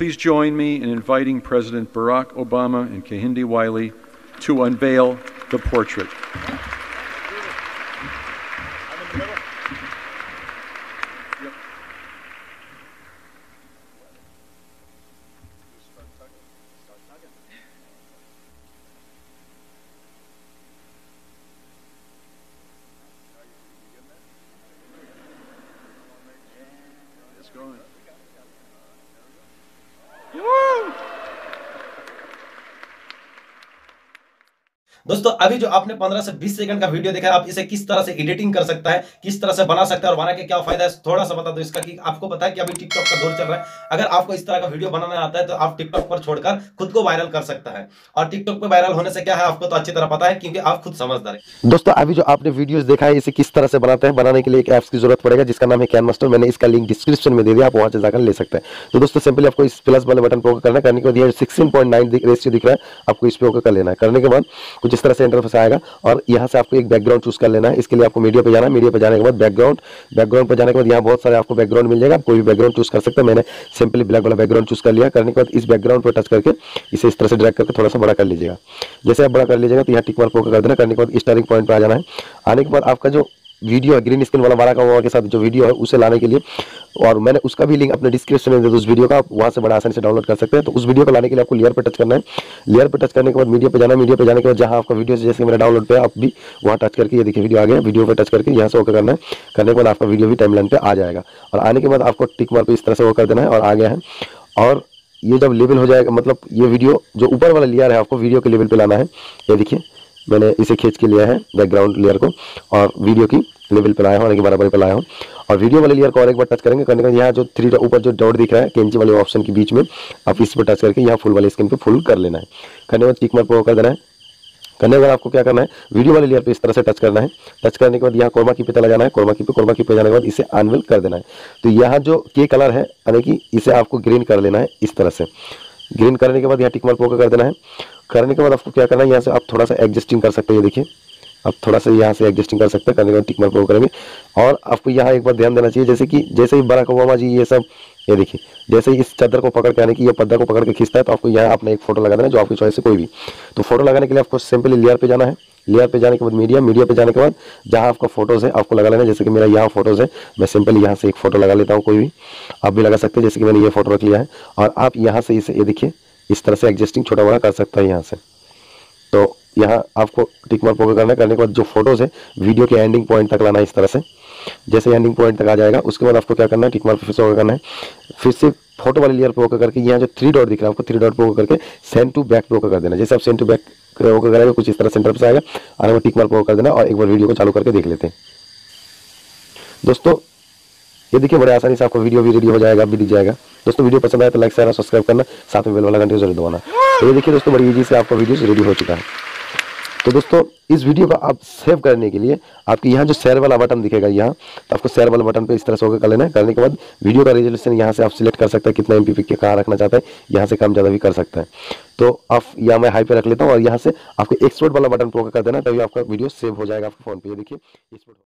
Please join me in inviting President Barack Obama and Kehinde Wiley to unveil the portrait. दोस्तों अभी जो आपने 15 से 20 सेकंड का वीडियो देखा, आप इसे किस तरह से एडिटिंग कर सकता है, किस तरह से बना सकता है और बना के क्या फायदा है, थोड़ा सा बता दो इसका। कि आपको पता है कि अभी टिकटॉक का दौर चल रहा है, अगर आपको इस तरह का वीडियो बनाना आता है तो आप टिकटॉक पर छोड़कर खुद को वायरल कर सकता है। और टिकटॉक पर वायरल होने से क्या है आपको तो अच्छी तरह पता है क्योंकि आप खुद समझदार है। दोस्तों अभी जो आपने वीडियो देखा है, इसे किस तरह से बनाते हैं, बनाने के लिए एक ऐप्स की जरूरत पड़ेगा जिसका नाम है कैनमास्टर। मैंने इसका लिंक डिस्क्रिप्शन में दे दिया, आप वहां से जाकर ले सकते हैं। तो दोस्तों सिंपली आपको इस प्लस वाले बटन पर करना, करने के बाद ये 16.9 रेशियो दिख रहा है, आपको इस पर कर लेना है। करने के बाद कुछ इस तरह से इंटरफेस आएगा और यहाँ से आपको एक बैकग्राउंड चूज कर लेना है। इसके लिए आपको मीडिया पे जाना है, मीडिया पे जाने के बाद बैकग्राउंड पर जाने के बाद यहाँ बहुत सारे आपको बैकग्राउंड मिल जाएगा, आप कोई भी बैकग्राउंड चूज कर सकते हैं। मैंने सिंपली ब्लैक वाला बैकग्राउंड चूज कर लिया। करने के बाद इस बैकग्राउंड पर टच करके इसे इस तरह से ड्रैग करके थोड़ा सा बड़ा कर लीजिएगा। जैसे आप बड़ा कर लीजिएगा तो यहाँ टिक मार्क कर देना। करने के बाद स्टार्टिंग पॉइंट पर आ जाना है। आने के बाद आपका जो वीडियो है ग्रीन स्क्रीन वाला बड़ा का के साथ जो वीडियो है उसे लाने के लिए, और मैंने उसका भी लिंक अपने डिस्क्रिप्शन में दे, उस वीडियो का आप वहाँ से बड़ा आसानी से डाउनलोड कर सकते हैं। तो उस वीडियो को लाने के लिए आपको लेयर पर टच करना है। लेयर पर टच करने के बाद मीडिया पर जाना है। मीडिया पर जाने के बाद जहाँ आपका वीडियो जैसे मेरा डाउनलोड पे आप भी वहाँ टच करके, ये देखिए वीडियो आ गया, वीडियो पर टच करके यहाँ से ओके करना है। करने के बाद आपका वीडियो भी टाइमलाइन पर आ जाएगा और आने के बाद आपको टिक मार्क इस तरह से वो कर देना है और आ गया है। और ये जब लेवल हो जाएगा, मतलब ये वीडियो जो ऊपर वाला लेयर है आपको वीडियो के लेवल पर लाना है। ये देखिए मैंने इसे खींच के लिया है बैकग्राउंड लेयर को और वीडियो की लेवल पर लाया हूँ, एक बराबर पर लाया हूँ और वीडियो वाले लेयर को और एक बार टच करेंगे। करने के बाद यहाँ जो थ्री ऊपर जो डॉट दिख रहा है कैंची वाले ऑप्शन के बीच में, आप इस पर टच करके यहाँ फुल वाले स्क्रीन पे फुल कर लेना है। करने के बाद टिक मार्क को कर देना है। करने के बाद आपको क्या करना है, वीडियो वाले लेयर पे इस तरह से टच करना है। टच करने के बाद यहाँ कोरमा की पे चला जाना है। कोरमा की पे जाने के बाद इसे अनवेल कर देना है। तो यहाँ जो के कलर है यानी कि इसे आपको ग्रीन कर लेना है, इस तरह से ग्रीन करने के बाद यहाँ टिक मार्क को कर देना है। करने के बाद आपको क्या करना है, यहाँ से आप थोड़ा सा एडजस्टिंग कर सकते हैं। ये देखिए आप थोड़ा सा यहाँ से एडजस्टिंग कर सकते हैं। करने के बाद टिक मार्क को करेंगे और आपको यहाँ एक बार ध्यान देना चाहिए, जैसे कि जैसे ही बराक ओबामा जी ये सब, ये देखिए जैसे इस चादर को पकड़ के आने की, ये पर्दा को पकड़ के खींचता है, तो आपको यहाँ अपना एक फोटो लगा देना है जो आपकी चॉइस है कोई भी। तो फोटो लगाने के लिए आपको सिंपली लेयर पे जाना है। लेयर पे जाने के बाद मीडिया पे जाने के बाद जहाँ आपका फोटोज है आपको लगा लेना है। जैसे कि मेरा यहाँ फोटोज है, मैं सिंपली यहाँ से एक फोटो लगा लेता हूँ, कोई भी आप भी लगा सकते हैं। जैसे कि मैंने ये फोटो रख लिया है और आप यहाँ से इसे, ये देखिए इस तरह से एडजस्टिंग छोटा बड़ा कर सकता है यहाँ से। तो यहाँ आपको टिक मार्क को करना है। करने के बाद जो फोटोज है वीडियो के एंडिंग पॉइंट तक लाना है, इस तरह से जैसे एंडिंग पॉइंट तक आ जाएगा। उसके बाद आपको क्या करना है, टिक मार्क फिर से होकर करना है। फिर से फोटो वाले लेयर पर होकर करके यहाँ जो थ्री डॉट दिख रहा है आपको, थ्री डॉट पर होकर करके सेंड टू बैक पर होकर कर देना। जैसे आप सेंड टू बैक होकर करेंगे कुछ इस तरह सेंटर पर आएगा और टिक मार्क पर कर देना। और एक बार वीडियो को चालू करके देख लेते हैं। दोस्तों ये देखिए बड़े आसानी से आपको वीडियो भी रेडी हो जाएगा, भी दिख जाएगा। दोस्तों वीडियो पसंद आए तो लाइक शेयर सब्सक्राइब करना, साथ में बेल वाला घंटे जरूर दबाना। तो ये देखिए दोस्तों बड़ी ईजी से आपका वीडियो रेडी हो चुका है। तो दोस्तों इस वीडियो को आप सेव करने के लिए आपके यहाँ जो शेयर वाला बटन दिखेगा यहाँ, तो आपको शेयर वाला बटन पे इस तरह से होकर कर लेना है। करने के बाद वीडियो का रेजोल्यूशन यहाँ से आप सिलेक्ट कर सकते हैं, कितना एमपीपी के कहाँ रखना चाहते हैं, यहाँ से कम ज़्यादा भी कर सकते हैं। तो आप यहाँ मैं हाई पे रख लेता हूँ और यहाँ से आपको एक्सपोर्ट वाला बटन पर होकर कर देना, तभी आपका वीडियो सेव हो जाएगा आपके फ़ोन पर। देखिए